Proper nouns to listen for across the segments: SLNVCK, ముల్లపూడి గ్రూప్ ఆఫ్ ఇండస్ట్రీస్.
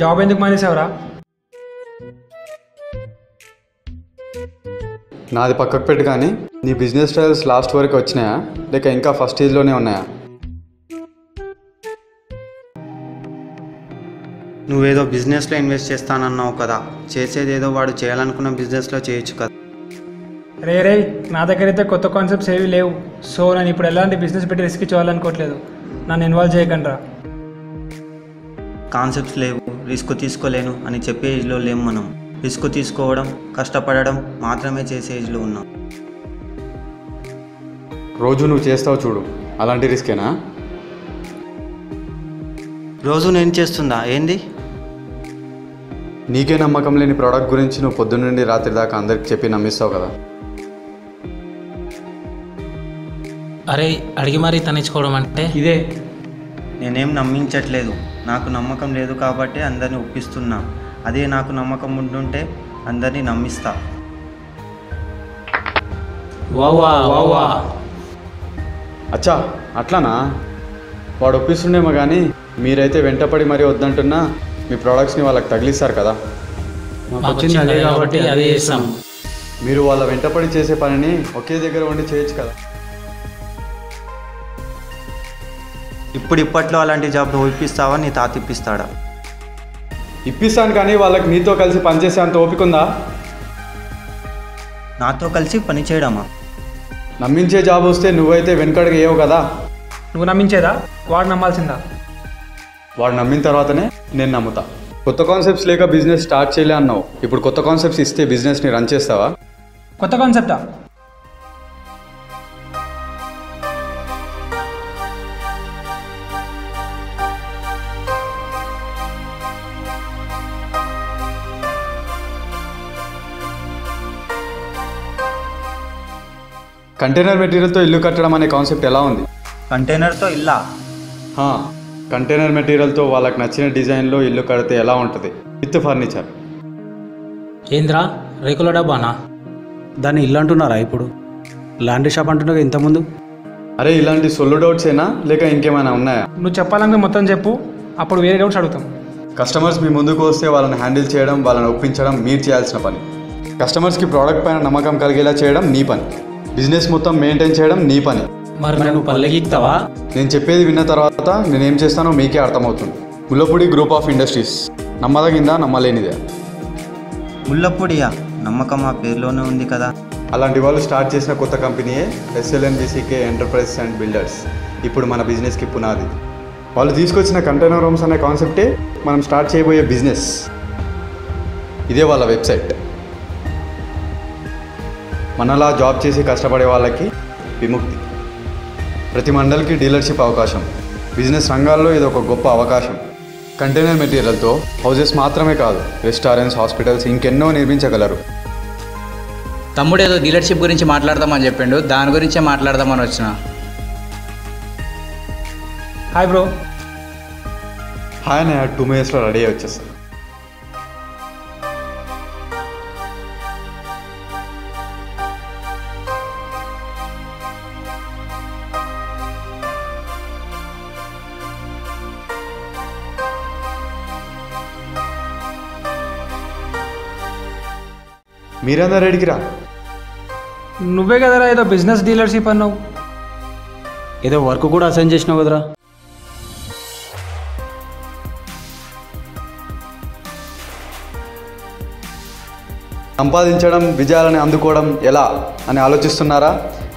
Job ఎందుకు మానేసావురా? నాది పక్కకు పెట్టు, కానీ నీ బిజినెస్ ట్రయల్స్ లాస్ట్ వరకు వచ్చినాయా లేక ఇంకా ఫస్ట్ స్టేజ్లోనే ఉన్నాయా? నువ్వేదో బిజినెస్లో ఇన్వెస్ట్ చేస్తానన్నావు కదా, చేసేదేదో వాడు చేయాలనుకున్న బిజినెస్లో చేయొచ్చు కదా. రే నా దగ్గర అయితే కొత్త కాన్సెప్ట్స్ ఏవి లేవు, సో నేను ఇప్పుడు ఎలాంటి బిజినెస్ పెట్టి రిస్క్ చేయాలనుకోవట్లేదు. నన్ను ఇన్వాల్వ్ చేయకండి రా. కాన్సెప్ట్స్ లేవు, రిస్క్ తీసుకోలేను అని చెప్పే ఏజ్లో లేము. మనం రిస్క్ తీసుకోవడం, కష్టపడడం మాత్రమే చేసే ఏజ్లో ఉన్నాం. రోజు నువ్వు చేస్తావు చూడు, అలాంటి రిస్కేనా? రోజు నేను చేస్తుందా ఏంది? నీకే నమ్మకం లేని ప్రోడక్ట్ గురించి నువ్వు పొద్దున్నుండి రాత్రి దాకా అందరికి చెప్పి నమ్మిస్తావు కదా. అరే అడిగి మరీ తనించుకోవడం అంటే ఇదే. నేనేం నమ్మించట్లేదు, నాకు నమ్మకం లేదు కాబట్టి అందరినీ ఒప్పిస్తున్నా. అదే నాకు నమ్మకం ఉంటుంటే అందరినీ నమ్మిస్తా. వావా వావా అచ్చా అట్లానా? వాడు ఒప్పిస్తుండేమో కానీ మీరైతే వెంటపడి మరీ వద్దంటున్నా మీ ప్రోడక్ట్స్ని వాళ్ళకి తగిలిస్తారు కదా. మీరు వాళ్ళ వెంటపడి చేసే పనిని ఒకే దగ్గర ఉండి చేయొచ్చు కదా. ఇప్పుడు ఇప్పట్లో అలాంటి జాబ్ నువ్వు ఇప్పిస్తావా? నీ తాత ఇప్పిస్తాడా? ఇప్పిస్తాను, కానీ వాళ్ళకి నీతో కలిసి పనిచేసే అంత ఓపిక ఉందా? నాతో కలిసి పని చేయడమా? నమ్మించే జాబ్ వస్తే నువ్వైతే వెనకడికి ఏవో కదా. నువ్వు నమ్మించేదా వాడు నమ్మాల్సిందా? వాడు నమ్మిన తర్వాతనే నేను నమ్ముతా. కొత్త కాన్సెప్ట్స్ లేక బిజినెస్ స్టార్ట్ చేయలే అన్నావు, ఇప్పుడు కొత్త కాన్సెప్ట్స్ ఇస్తే బిజినెస్ని రన్ చేస్తావా? కొత్త కాన్సెప్టా? కంటైనర్ మెటీరియల్తో ఇల్లు కట్టడం అనే కాన్సెప్ట్ ఎలా ఉంది? కంటైనర్తో ఇల్లా? కంటైనర్ మెటీరియల్తో వాళ్ళకి నచ్చిన డిజైన్లో ఇల్లు కడితే ఎలా ఉంటుంది విత్ ఫర్నిచర్? ఏంద్రా రేకుల డబ్బానా? దాన్ని ఇల్లు అంటున్నారా? ఇప్పుడు లాండ్రీ షాప్ అంటున్నావు ఇంతకుముందు. అరే ఇలాంటి సొల్లు డౌట్స్ ఏనా లేక ఇంకేమైనా ఉన్నాయా? నువ్వు చెప్పాలంటే మొత్తం చెప్పు, అప్పుడు వేరే డౌట్స్ అడుగుతాం. కస్టమర్స్ మీ ముందుకు వస్తే వాళ్ళని హ్యాండిల్ చేయడం, వాళ్ళని ఒప్పించడం మీరు చేయాల్సిన పని. కస్టమర్స్కి ప్రోడక్ట్ పైన నమ్మకం కలిగేలా చేయడం నీ పని. బిజినెస్ మొత్తం మెయింటైన్ చేయడం నీ పని. మరి నువ్వు పల్లెగిస్తావా? నేను చెప్పేది విన్న తర్వాత నేనేం చేస్తానో మీకే అర్థమవుతుంది. ముల్లపూడి గ్రూప్ ఆఫ్ ఇండస్ట్రీస్, నమ్మదగిందా నమ్మలేనిదా? ముల్లపూడియా? నమ్మకం ఆ పేరులోనే ఉంది కదా. అలాంటి వాళ్ళు స్టార్ట్ చేసిన కొత్త కంపెనీయే SLNVCK ఎంటర్ప్రైజెస్ అండ్ బిల్డర్స్. ఇప్పుడు మన బిజినెస్కి పునాది. వాళ్ళు తీసుకొచ్చిన కంటైనర్ హోమ్స్ అనే కాన్సెప్టే మనం స్టార్ట్ చేయబోయే బిజినెస్. ఇదే వాళ్ళ వెబ్సైట్. మనలా జాబ్ చేసి కష్టపడే వాళ్ళకి విముక్తి. ప్రతి మండల్కి డీలర్షిప్ అవకాశం. బిజినెస్ రంగాల్లో ఇది ఒక గొప్ప అవకాశం. కంటైనర్ మెటీరియల్తో హౌజెస్ మాత్రమే కాదు, రెస్టారెంట్స్, హాస్పిటల్స్ ఇంకెన్నో నిర్మించగలరు. తమ్ముడు ఏదో డీలర్షిప్ గురించి మాట్లాడదామని చెప్పిండు, దాని గురించే మాట్లాడదామని వచ్చిన. Hi bro. హాయ్, నేను 2 minutesలో రెడీ అయ్యి వచ్చేస్తాను. మీరందరూ రెడీకి రా. నువ్వే కదరా ఏదో బిజినెస్ డీలర్షిప్ అన్నావు, ఏదో వర్క్ కూడా అసైన్ చేసినావు కదరా. సంపాదించడం, విజయాలను అందుకోవడం ఎలా అని ఆలోచిస్తున్నారా?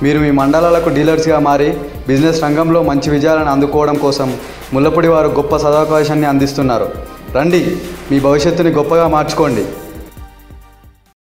మీరు మీ మండలాలకు డీలర్స్గా మారి బిజినెస్ రంగంలో మంచి విజయాలను అందుకోవడం కోసం ముల్లపూడి వారు గొప్ప సదావకాశాన్ని అందిస్తున్నారు. రండి, మీ భవిష్యత్తుని గొప్పగా మార్చుకోండి.